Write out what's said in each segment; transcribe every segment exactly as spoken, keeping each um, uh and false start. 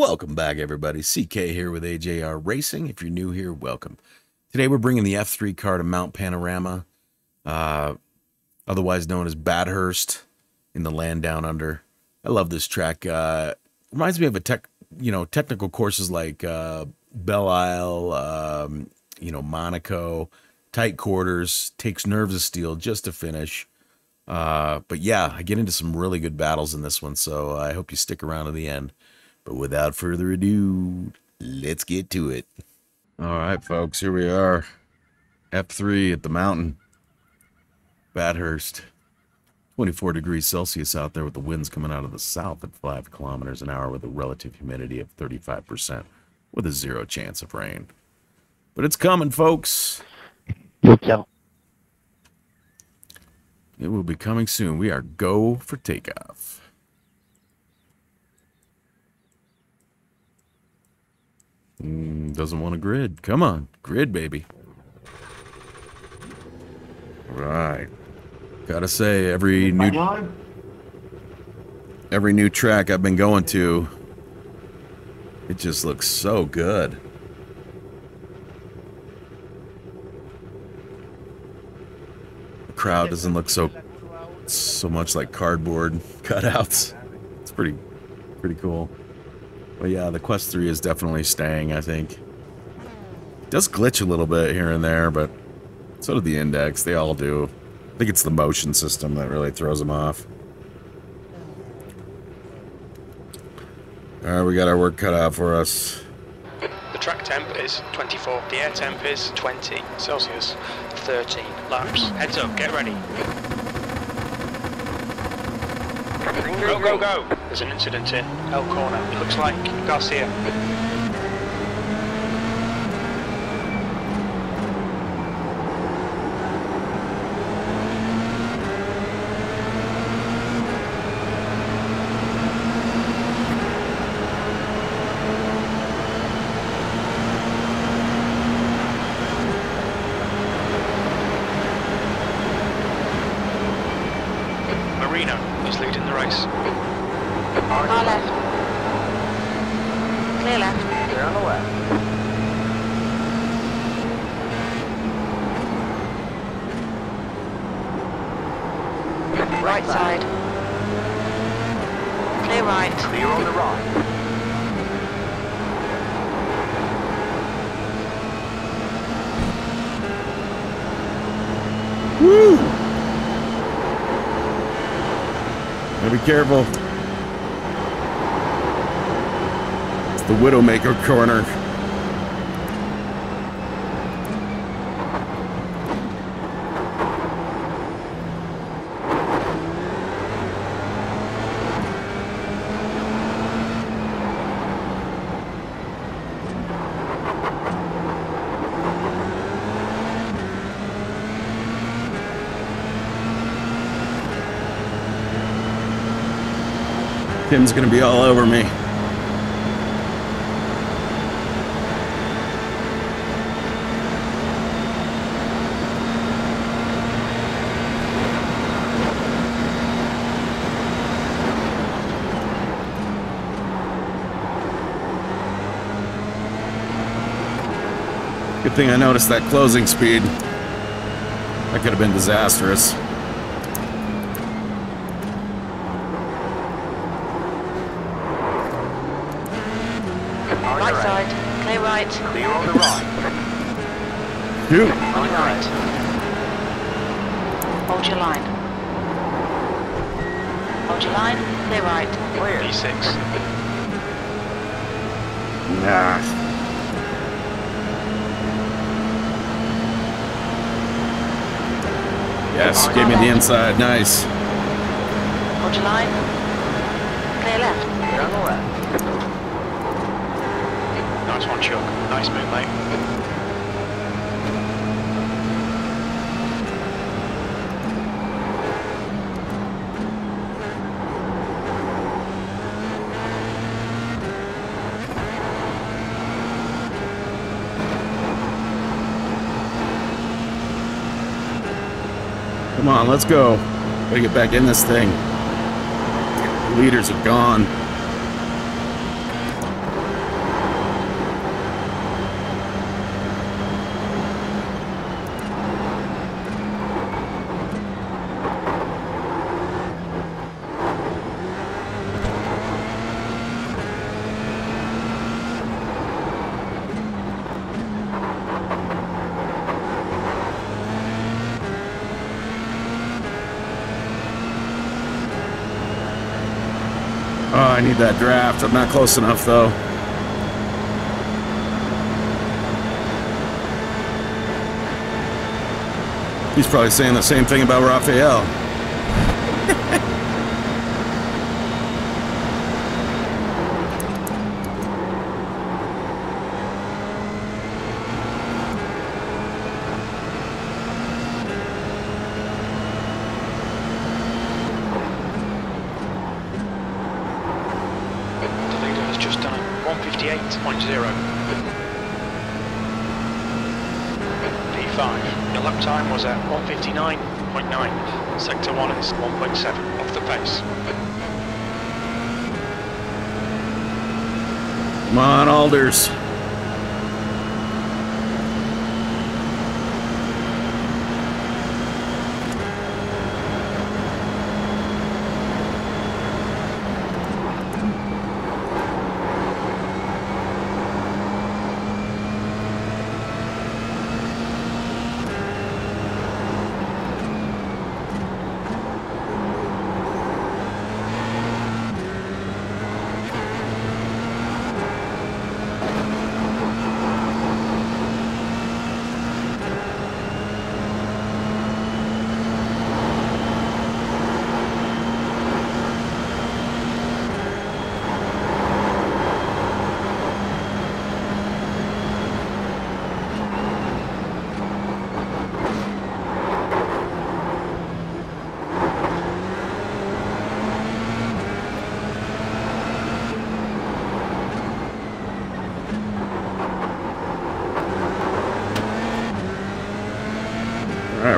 Welcome back, everybody. C K here with A J R Racing. If you're new here, welcome. Today we're bringing the F three car to Mount Panorama, uh, otherwise known as Bathurst in the land down under. I love this track. Uh, reminds me of a tech, you know, technical courses like uh, Belle Isle, um, you know, Monaco, tight quarters, takes nerves of steel just to finish. Uh, but yeah, I get into some really good battles in this one, so I hope you stick around to the end. But without further ado, let's get to it. All right, folks, here we are. F three at the mountain. Bathurst. twenty-four degrees Celsius out there with the winds coming out of the south at five kilometers an hour with a relative humidity of thirty-five percent with a zero chance of rain. But it's coming, folks. Look out. It will be coming soon. We are go for takeoff. Mm, doesn't want a grid. Come on. Grid, baby. All right. Gotta say, every new... Every new track I've been going to, it just looks so good. The crowd doesn't look so... so much like cardboard cutouts. It's pretty... pretty cool. But yeah, the Quest three is definitely staying, I think. It does glitch a little bit here and there, but so did the Index. They all do. I think it's the motion system that really throws them off. Alright, we got our work cut out for us. The track temp is twenty-four. The air temp is twenty Celsius. thirteen laps. Heads up, get ready. Go, go, go! There's an incident in Elk Corner. It looks like Garcia. Careful. It's the Widowmaker corner. Tim's gonna be all over me. Good thing I noticed that closing speed. That could have been disastrous. Clear on the right. Two. On the right. Hold your line. Hold your line. Clear right. Clear. V six. Nah. Yes, gave me the inside. Nice. Hold your line. Clear left. Clear on the left. Nice one, Chuck. Nice move, mate. Come on, let's go. Gotta get back in this thing. The leaders are gone. I need that draft. I'm not close enough, though. He's probably saying the same thing about Rafael. Alders.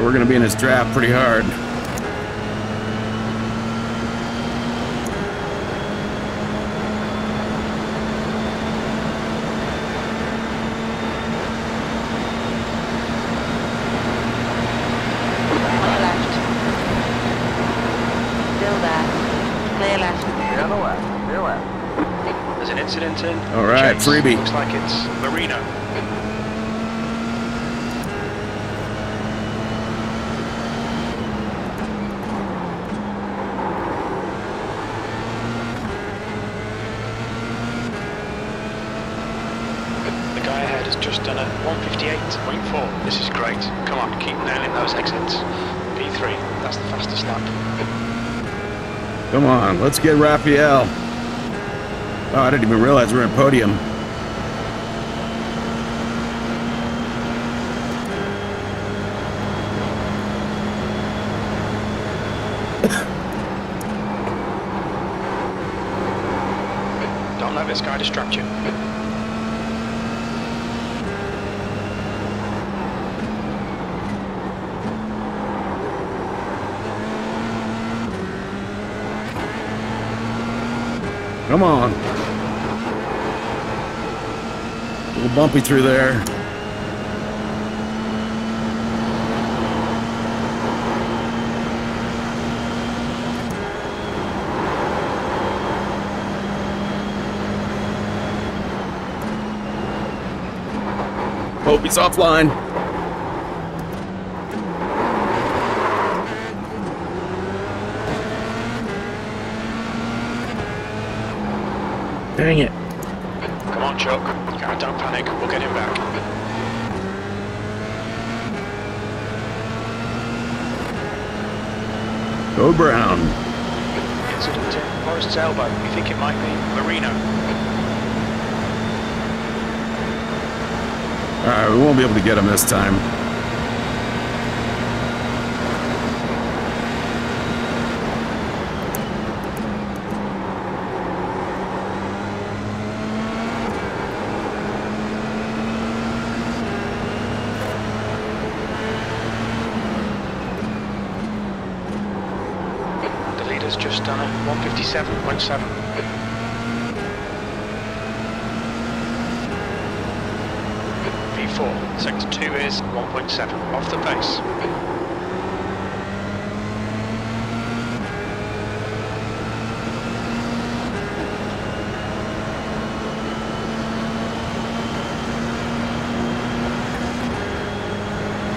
We're going to be in his draft pretty hard. Left. Still there. Clear left. Clear the left. Clear left. There's an incident in. All right, Chase. Freebie. Looks like it's Marino. Come on, let's get Rafael. Oh, I didn't even realize we were in podium. Don't let this guy distract you. Come on. A little bumpy through there. Hope he's offline. Dang it. Come on, Chuck. God, don't panic. We'll get him back. Go Brown. Incident at Forest Elbow. You think it might be Marino? Alright, we won't be able to get him this time. seven point seven. V four, sector two is one point seven, off the pace.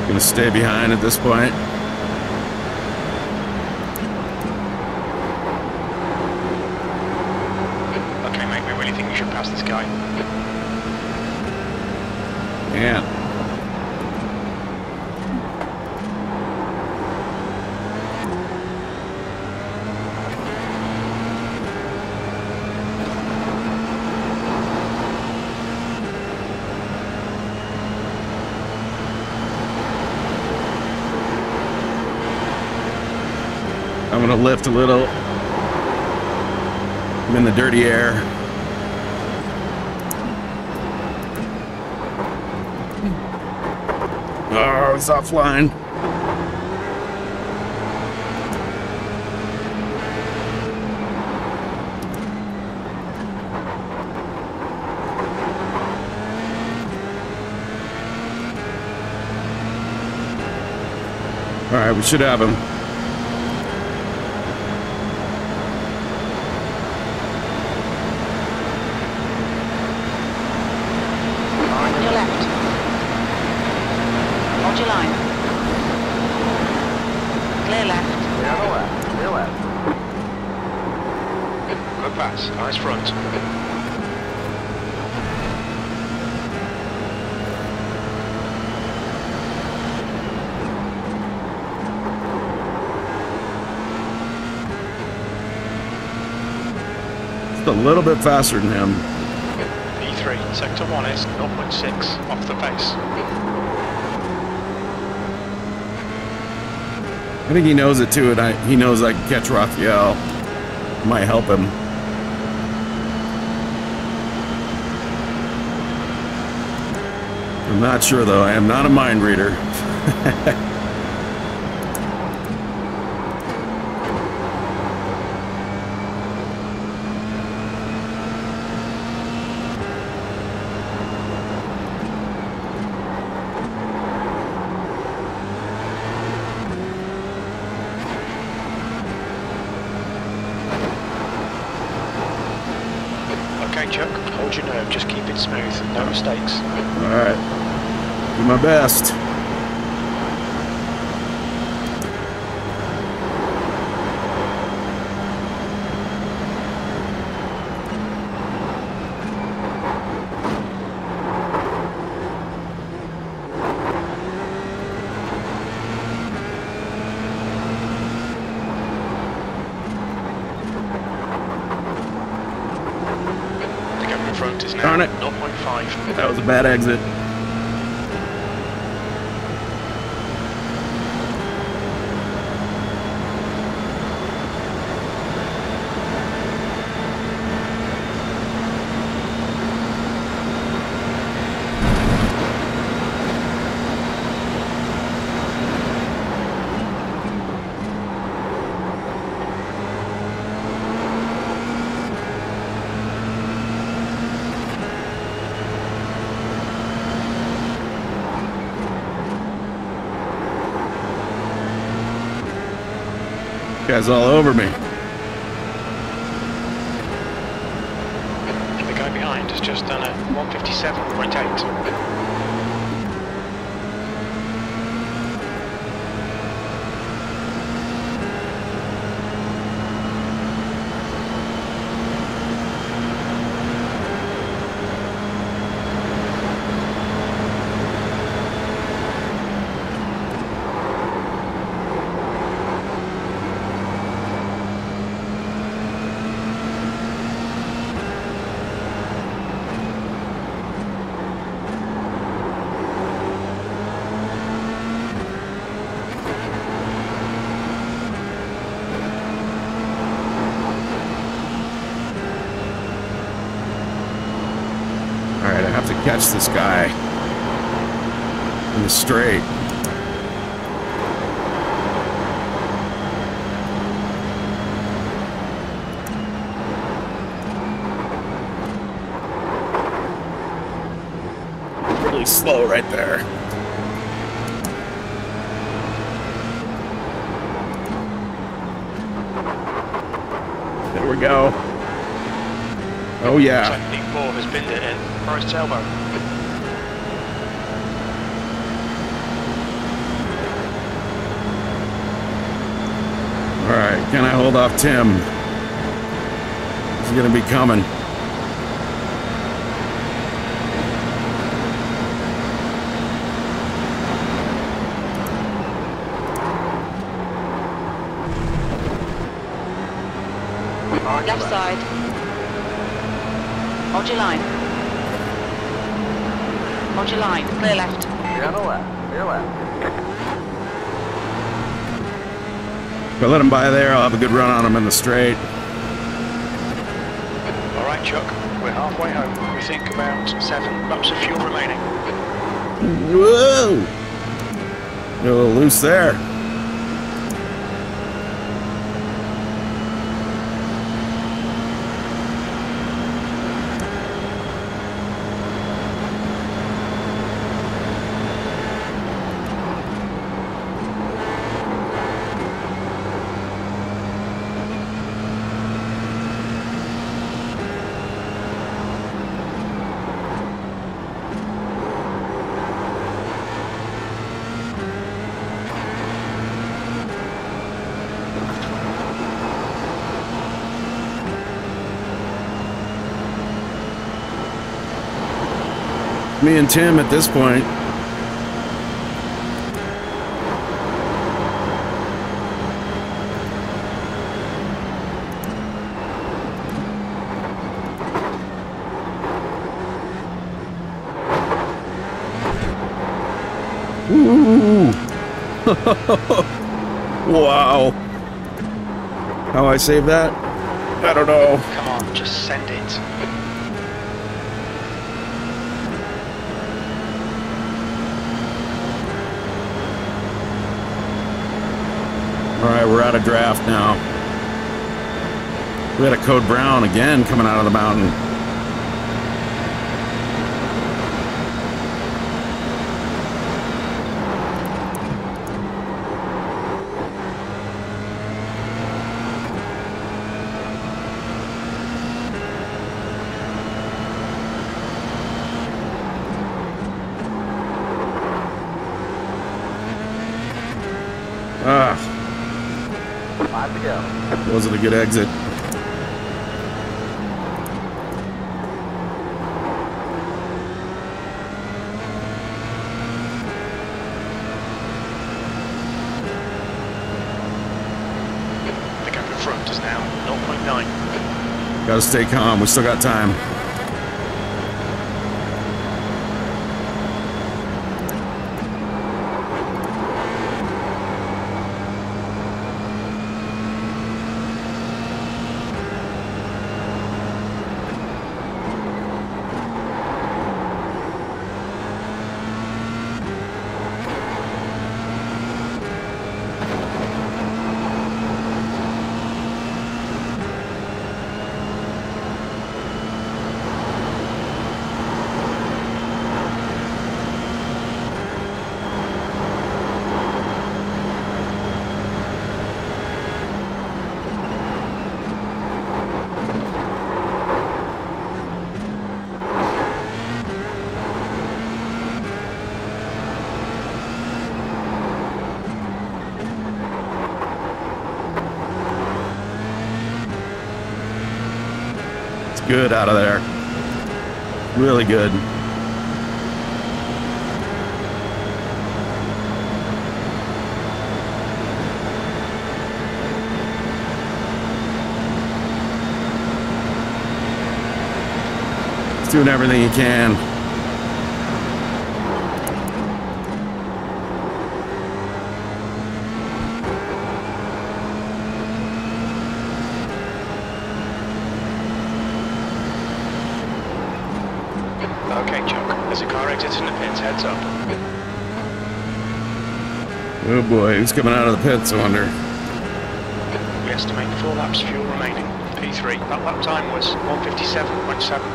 Gonna stay behind at this point. really think we should pass this guy. Yeah. I'm gonna lift a little. I'm in the dirty air. Oh, it's not flying. All right, we should have him. A little bit faster than him. P three, sector one is zero point six off the pace. I think he knows it too, and I, he knows I can catch Rafael. Might help him. I'm not sure though, I am not a mind reader. Best. The government front is now zero point five. That was a bad exit. Guy's all over me. The guy behind has just done a one fifty-seven. Catch this guy in the straight. Really slow right there. There we go. Oh yeah. Technique four has been there in Forest Elbow. Can I hold off Tim? He's gonna be coming. line, left side. Hold your line. Hold your line, clear left. Clear left, clear left. If I let him by there, I'll have a good run on him in the straight. All right, Chuck, we're halfway home. We think about seven laps of fuel remaining. Whoa! You're a little loose there. Me and Tim at this point. Ooh. Wow. How I save that? I don't know. Come on, just send it. Alright, we're out of draft now. We had a code brown again coming out of the mountain. Wasn't a good exit. The gap in front is now zero point nine. Gotta stay calm, we still got time. Good out of there. Really good. He's doing everything he can. Oh boy, who's coming out of the pits, I wonder. We estimate four laps fuel remaining. P three. That lap time was one fifty-seven point seven.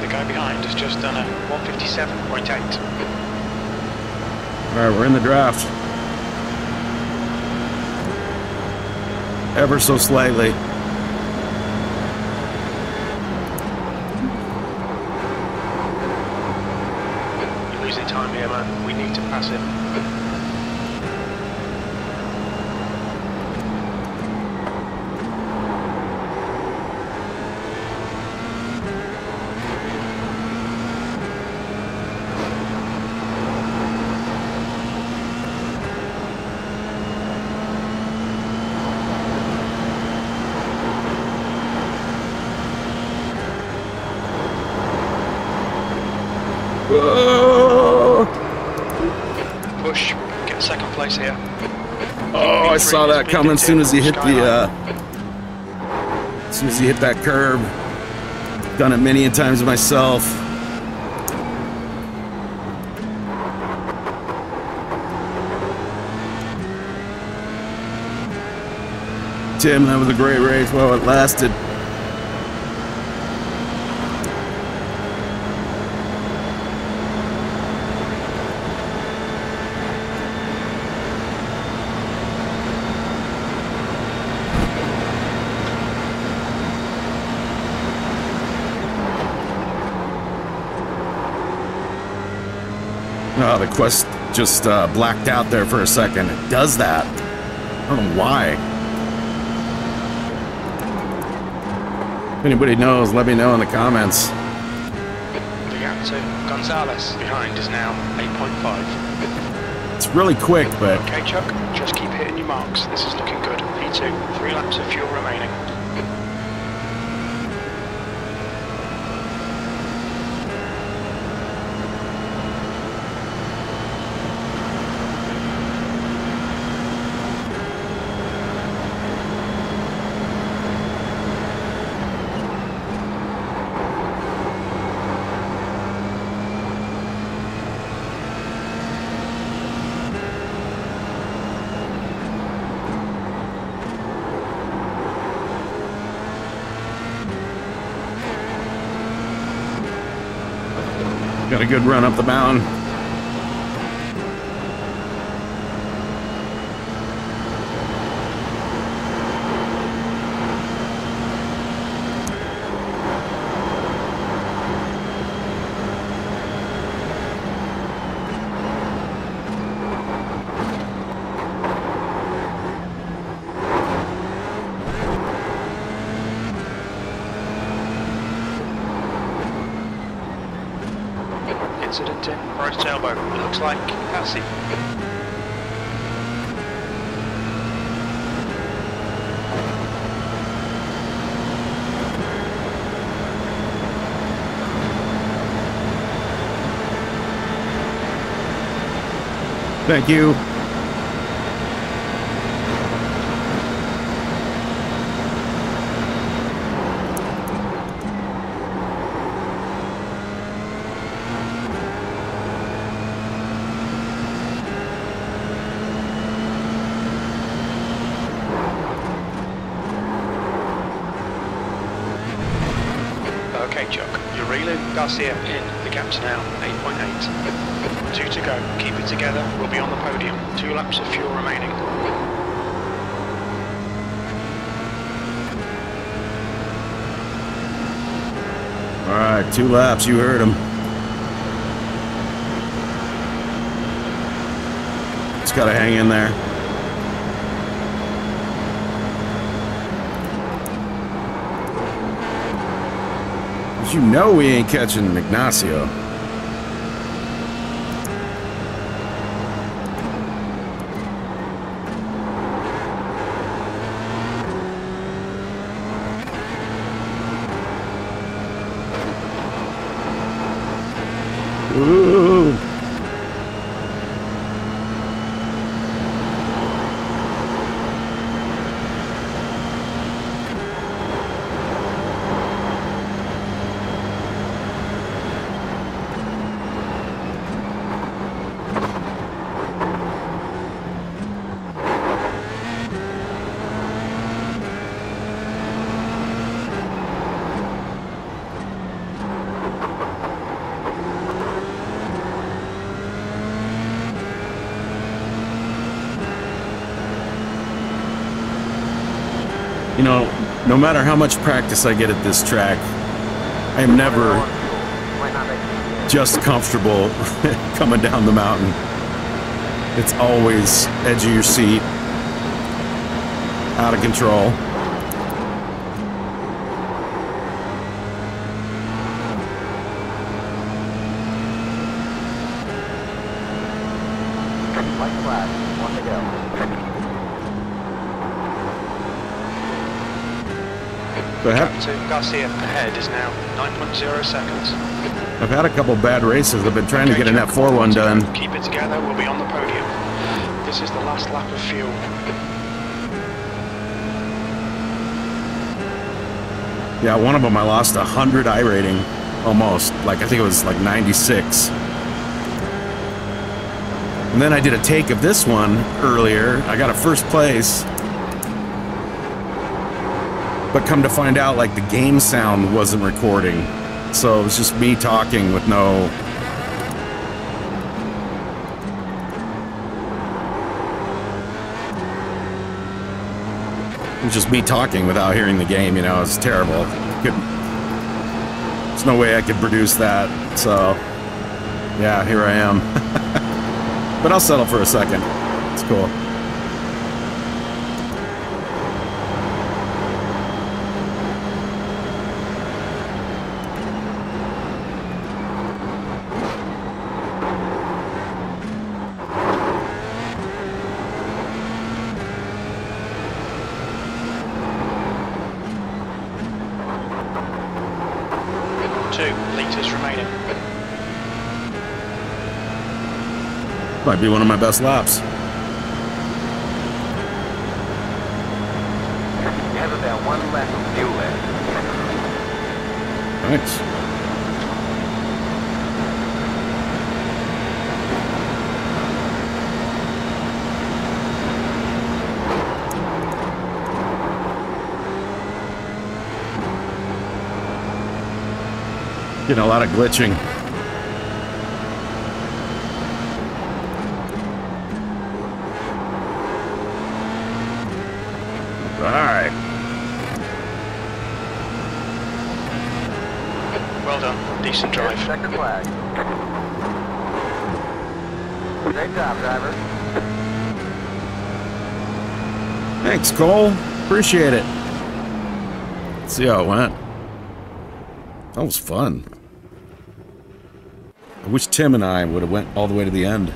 The guy behind has just done a one fifty-seven point eight. Alright, we're in the draft. Ever so slightly. Push, get second place here. Oh, I saw that coming as soon as he hit the, uh, as soon as he hit that curb. Done it many times myself. Tim, that was a great race while it lasted. Oh, the Quest just uh, blacked out there for a second. It does that. I don't know why. If anybody knows, let me know in the comments. The Gonzalez behind is now eight point five. It's really quick, but... Okay, Chuck, just keep hitting your marks. This is looking good. P two, three laps of fuel remaining. Got a good run up the mountain. Incident in Forest Elbow. Looks like Cassie. Thank you. Garcia in, the gap's now eight point eight. Two to go, keep it together, we'll be on the podium. Two laps of fuel remaining. Alright, two laps, you heard him. Just gotta hang in there. You know we ain't catching Ignacio. Ooh. You know, no matter how much practice I get at this track, I am never just comfortable coming down the mountain. It's always edge of your seat, out of control. Perhaps. Gus here ahead is now nine point zero seconds. I've had a couple bad races. I've been trying okay, to get an F forty-one done. Keep it together. We'll be on the podium. This is the last lap of fuel. Yeah, one of them I lost a hundred iRating, almost. Like I think it was like ninety-six. And then I did a take of this one earlier. I got a first place. But come to find out, like, the game sound wasn't recording. So it was just me talking with no... It was just me talking without hearing the game, you know, it was terrible. Couldn't... There's no way I could produce that, so... Yeah, here I am. But I'll settle for a second. It's cool. Might be one of my best laps. You have about one lap of fuel left. Thanks. Getting a lot of glitching. Second flag. Great job, driver. Thanks, Cole. Appreciate it. Let's see how it went. That was fun. I wish Tim and I would have went all the way to the end.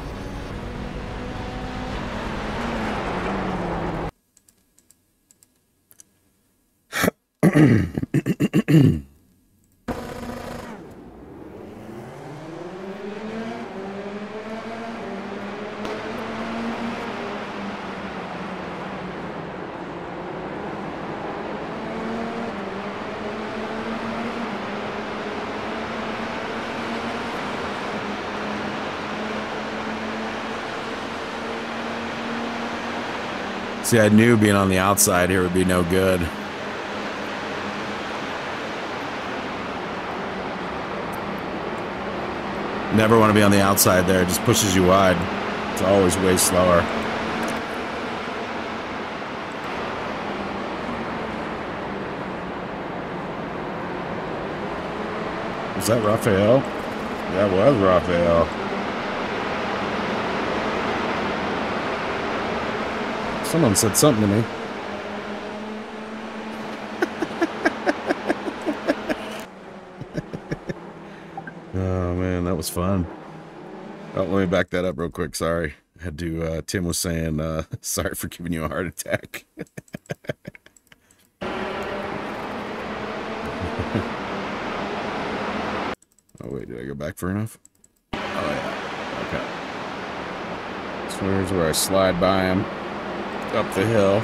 See, I knew being on the outside here would be no good. Never want to be on the outside there. It just pushes you wide. It's always way slower. Was that Rafael? That was Rafael. Someone said something to me. Oh man, that was fun. Oh, let me back that up real quick. Sorry, I had to. Uh, Tim was saying, uh, "Sorry for giving you a heart attack." Oh wait, did I go back far enough? Oh yeah. Okay. So here's where I slide by him. Up the hill.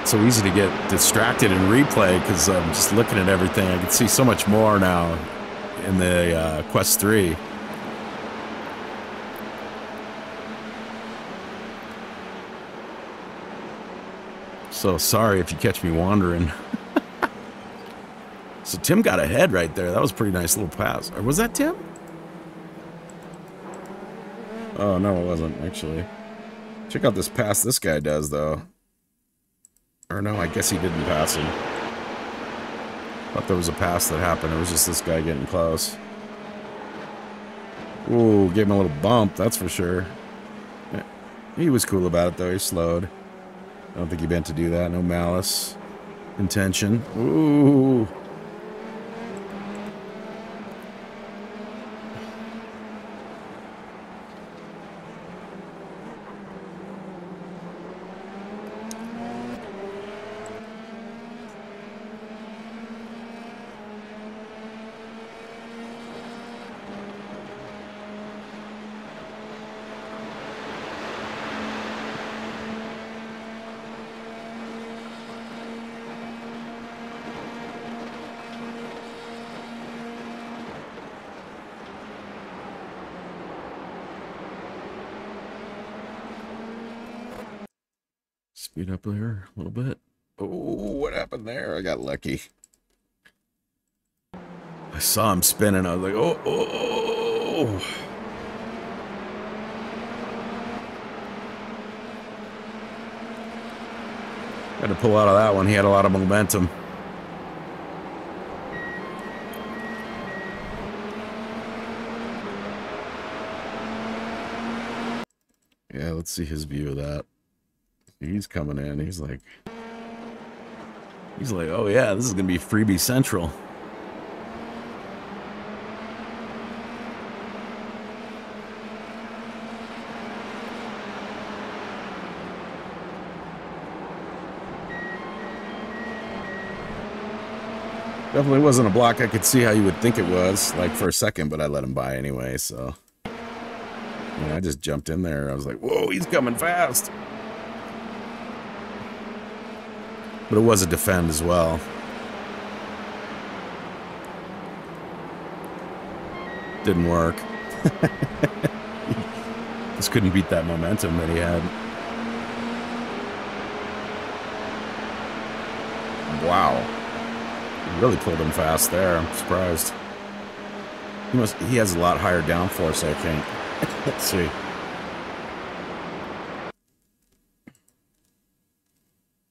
It's so easy to get distracted in replay because I'm just looking at everything. I can see so much more now in the uh, Quest three. So sorry if you catch me wandering. So Tim got ahead right there. That was a pretty nice little pass. Or was that Tim? Oh, no, it wasn't, actually. Check out this pass this guy does, though. Or no, I guess he didn't pass him. Thought there was a pass that happened. It was just this guy getting close. Ooh, gave him a little bump, that's for sure. He was cool about it, though. He slowed. I don't think he meant to do that. No malice. Intention. Ooh. speed up there a little bit. Oh, what happened there? I got lucky. I saw him spinning. I was like, oh, oh, oh. Had to pull out of that one. He had a lot of momentum. Yeah, let's see his view of that. He's coming in. He's like, he's like, oh yeah, this is going to be freebie central. Definitely wasn't a block I could see how you would think it was, like, for a second, but I let him by anyway, so. And I just jumped in there. I was like, whoa, he's coming fast. But it was a defend as well. Didn't work. Just couldn't beat that momentum that he had. Wow. Really pulled him fast there. I'm surprised. He must. He has a lot higher downforce, I think. Let's see.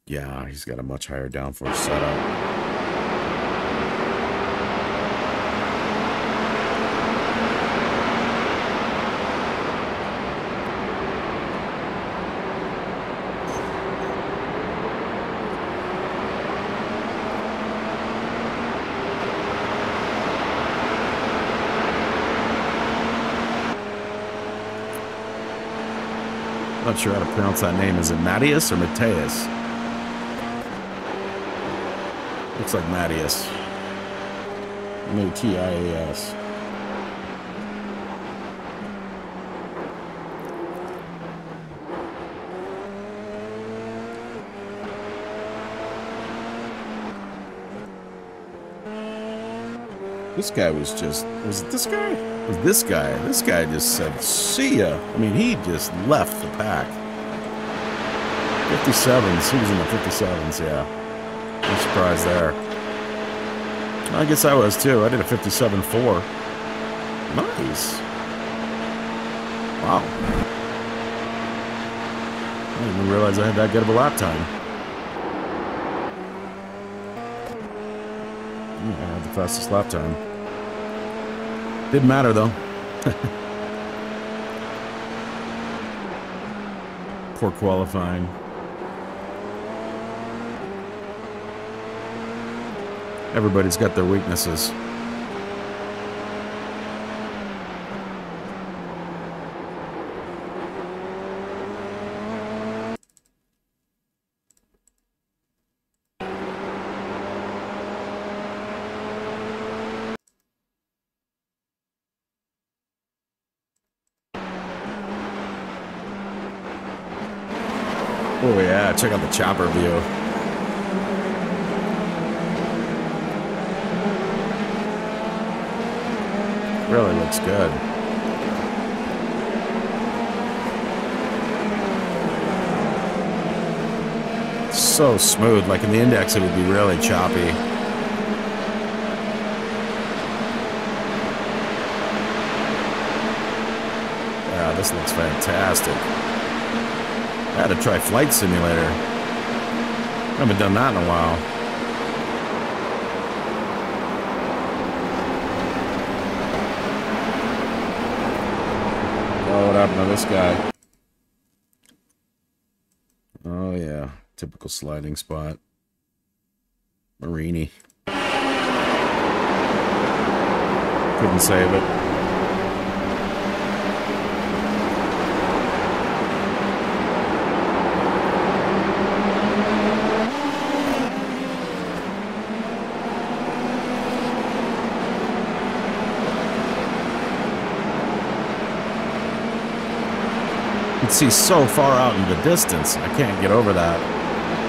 Yeah, he's got a much higher downforce setup. Not sure how to pronounce that name. Is it Mattias or Mattias? Looks like Mattias. M A T I A S. This guy was just, was it this guy? It was this guy. This guy just said, see ya. I mean, he just left the pack. fifty-sevens, he was in the fifty-sevens, yeah. No surprise there. I guess I was too. I did a fifty-seven four. Nice. Wow. I didn't even realize I had that good of a lap time. Fastest lap time. Didn't matter though. Poor qualifying. Everybody's got their weaknesses. Oh yeah, check out the chopper view. Really looks good. So smooth, like in the Index it would be really choppy. Yeah, this looks fantastic. I had to try Flight Simulator. I haven't done that in a while. Oh, what happened to this guy? Oh, yeah. Typical sliding spot. Marini. Couldn't save it. You can see so far out in the distance. I can't get over that,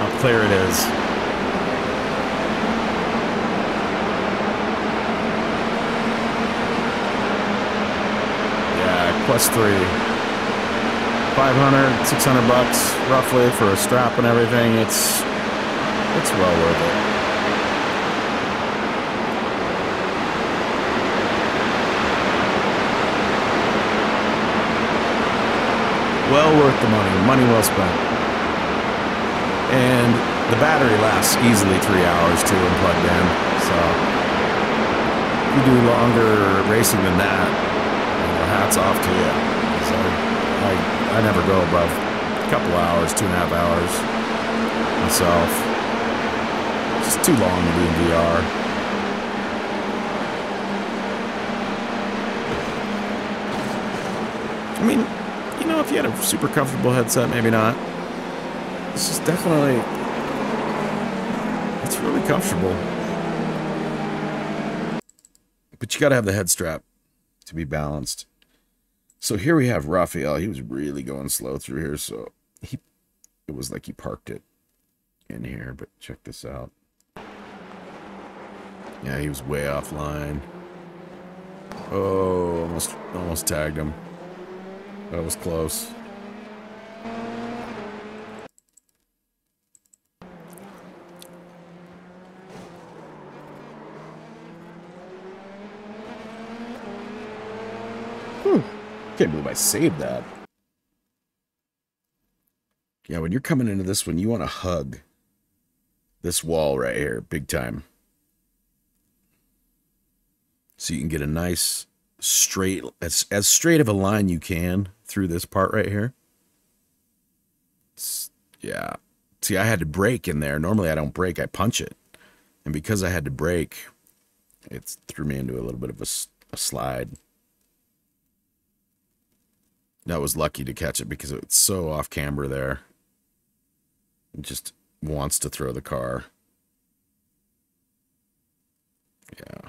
how clear it is. Yeah, Quest three. five hundred, six hundred bucks roughly for a strap and everything. It's it's well worth it. Well worth the money, money well spent. And the battery lasts easily three hours too when plugged in. So if you do longer racing than that, you know, hats off to you. So I, I never go above a couple hours, two and a half hours myself. It's just too long to be in V R. I mean, you know, if you had a super comfortable headset, maybe not. This is definitely, it's really comfortable. But you got to have the head strap to be balanced. So here we have Rafael. He was really going slow through here, so he, it was like he parked it in here, but check this out. Yeah, he was way offline. Oh, almost, almost tagged him. That was close. Whew. Can't believe I saved that. Yeah, when you're coming into this one, you want to hug this wall right here, big time. So you can get a nice straight, as, as straight of a line you can through this part right here. It's, yeah. See, I had to brake in there. Normally I don't brake, I punch it. And because I had to brake, it threw me into a little bit of a, a slide. And I was lucky to catch it because it's so off camber there. It just wants to throw the car. Yeah.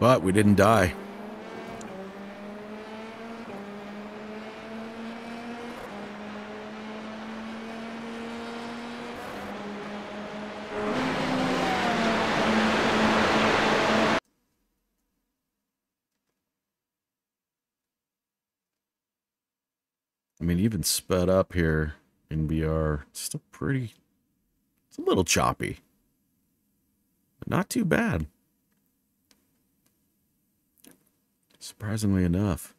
But we didn't die. I mean, even sped up here in V R, it's still pretty, it's a little choppy, but not too bad. Surprisingly enough.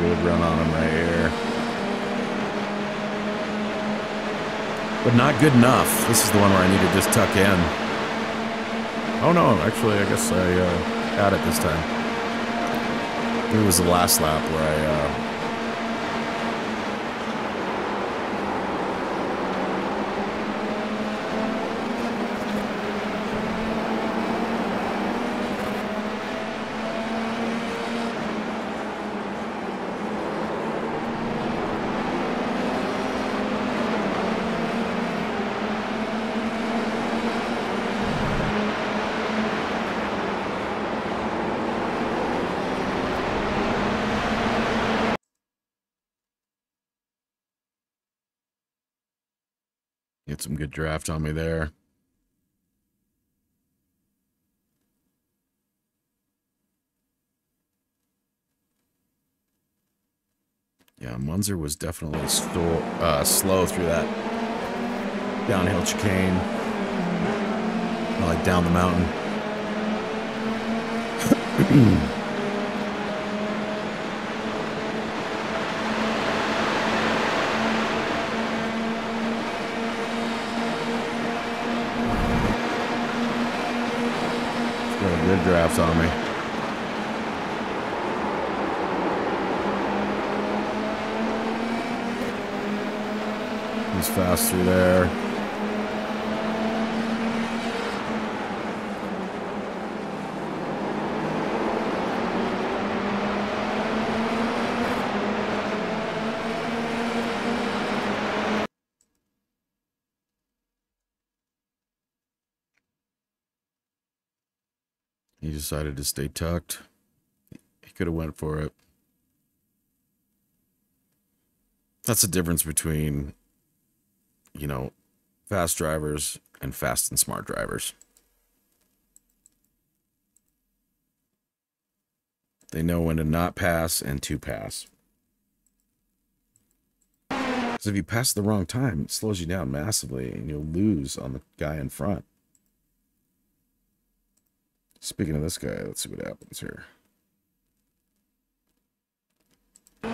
Good run on him right here. But not good enough. This is the one where I need to just tuck in. Oh no, actually, I guess I uh, got it this time. It was the last lap where I get some good draft on me there. Yeah, Munzer was definitely uh, slow through that downhill chicane, like down the mountain. Good drafts on me. He's fast through there. He decided to stay tucked. He could have went for it. That's the difference between, you know, fast drivers and fast and smart drivers. They know when to not pass and to pass. Because if you pass at the wrong time, it slows you down massively and you'll lose on the guy in front. Speaking of this guy, let's see what happens here. Oh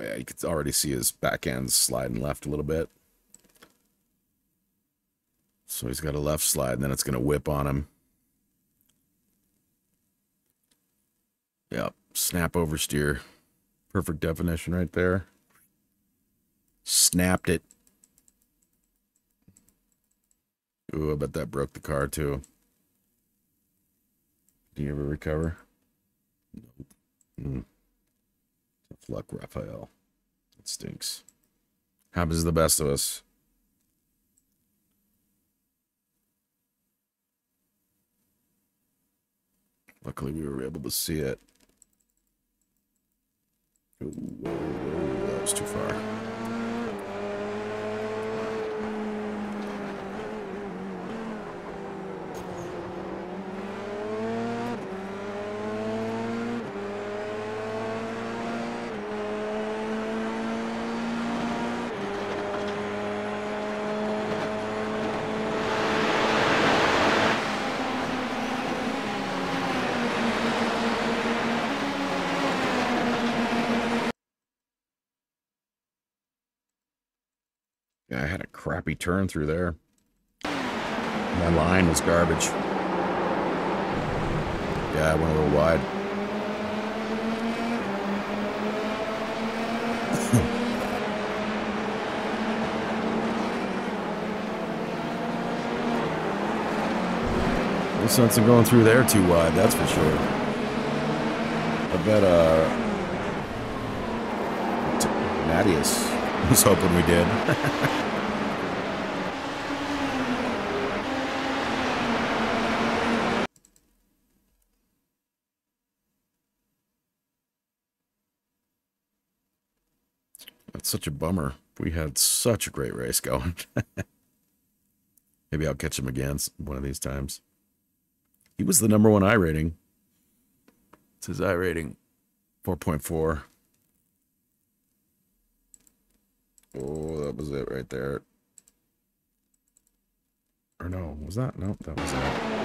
yeah, you can already see his back end sliding left a little bit. So he's got a left slide, and then it's going to whip on him. Yep, snap oversteer. Perfect definition right there. Snapped it. Ooh, I bet that broke the car too. Do you ever recover? Nope. Mm. Tough luck, Rafael. It stinks. Happens to the best of us. Luckily, we were able to see it. Ooh, whoa, whoa, that was too far. I had a crappy turn through there. My line was garbage. Yeah, I went a little wide. No sense in going through there too wide, that's for sure. I bet uh, Mattias was hoping we did. Such a bummer. We had such a great race going. Maybe I'll catch him again one of these times. He was the number one iRating. It's his iRating four point four. Oh, that was it right there. Or no, was that? No, that was it.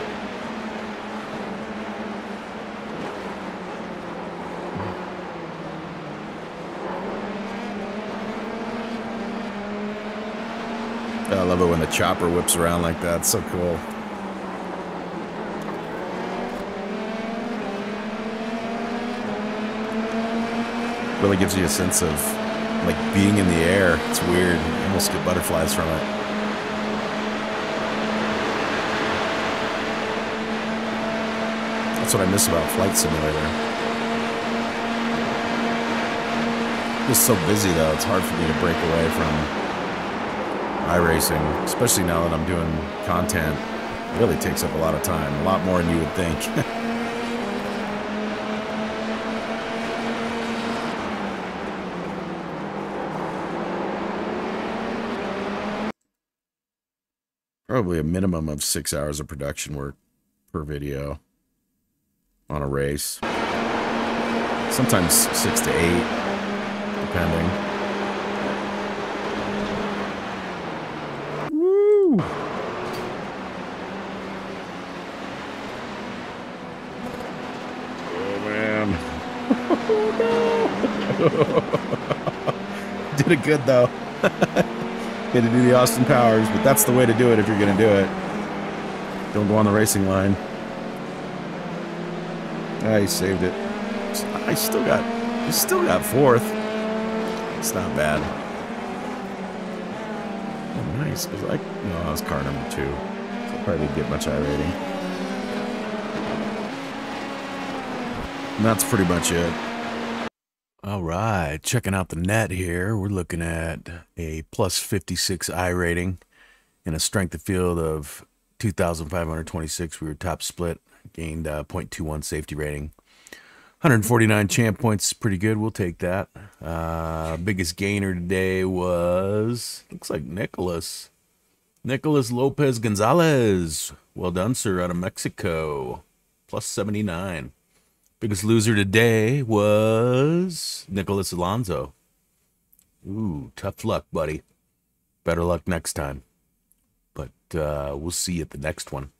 I love it when the chopper whips around like that. It's so cool. Really gives you a sense of like being in the air. It's weird. You almost get butterflies from it. That's what I miss about Flight Simulator. It's so busy though. It's hard for me to break away from iRacing, especially now that I'm doing content. It really takes up a lot of time, a lot more than you would think. Probably a minimum of six hours of production work per video on a race. Sometimes six to eight, depending. Did it good though. Had to do the Austin Powers, but that's the way to do it if you're gonna do it. Don't go on the racing line. I saved it. I still got, I still got fourth. It's not bad. Oh, nice. Cause I, no, I was car number two. So I probably didn't get much iRating. And that's pretty much it. All right, checking out the net here. We're looking at a plus fifty-six iRating and a strength of field of two thousand five hundred twenty-six. We were top split, gained uh, point two one safety rating. one hundred forty-nine champ points, pretty good. We'll take that. Uh, biggest gainer today was, looks like Nicholas. Nicholas Lopez-Gonzalez. Well done, sir, out of Mexico. Plus seventy-nine. Biggest loser today was Nicholas Alonzo. Ooh, tough luck, buddy. Better luck next time. But uh, we'll see you at the next one.